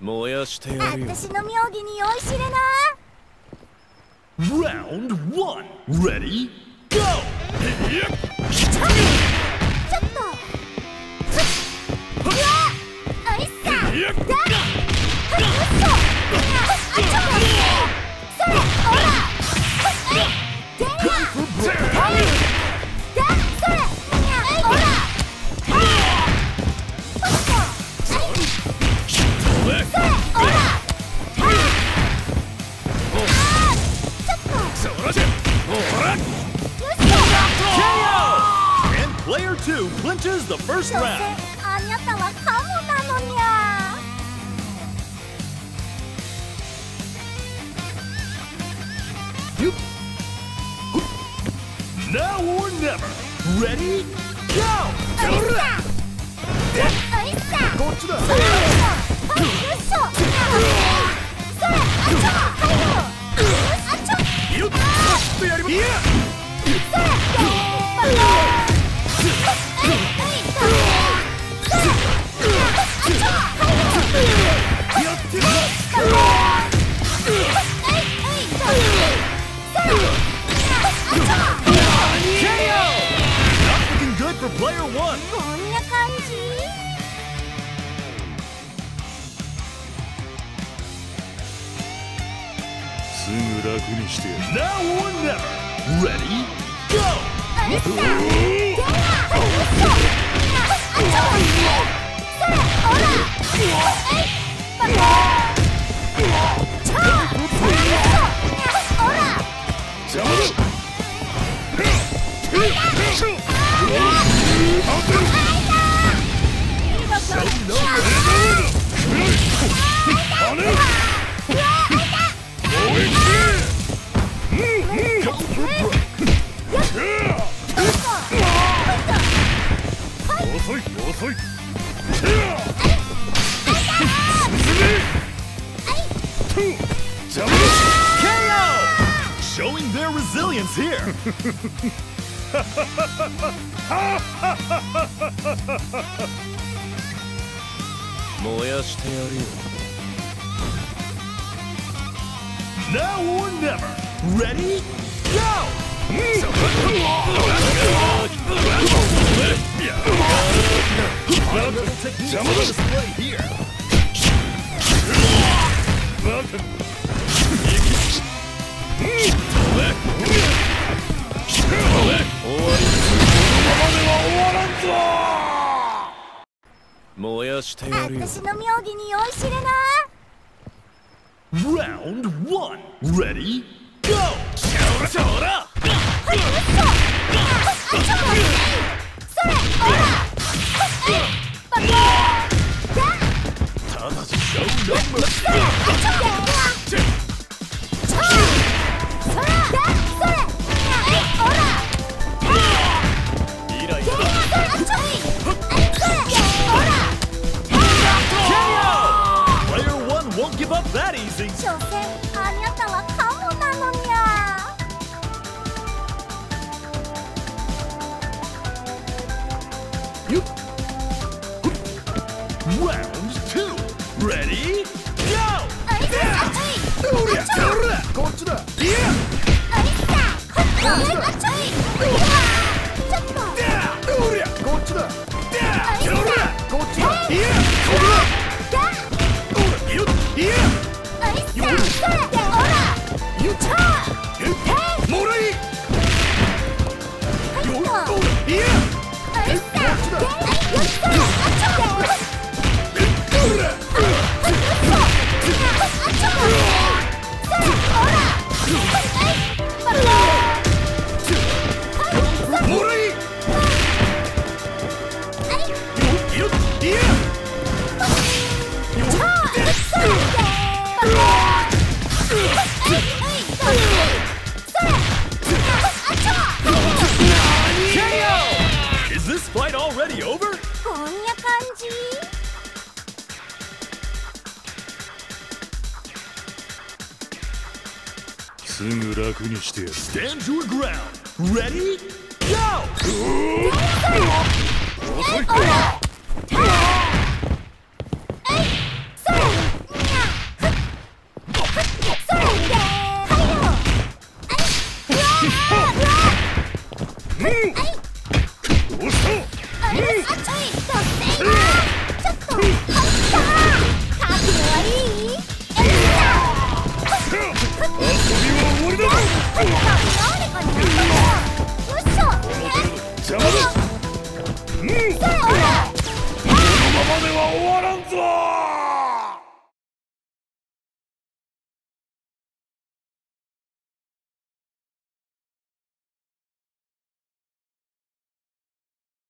燃やしてやるよ。私の妙義に酔いしれな。Round one, ready, go! And player two clinches the first round. Now or never. Ready? Player one. Now or never. Ready? Go! KO! Showing their resilience here. Now or never. Ready? Round one, ready, go! That easy. Round two. Ready? Fight already over? Stand your ground. Ready? Go! このままでは終わらんぞ。